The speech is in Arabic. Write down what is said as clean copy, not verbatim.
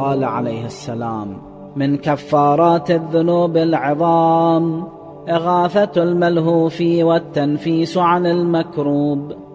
قال عليه السلام: من كفارات الذنوب العظام إغاثة الملهوف والتنفيس عن المكروب.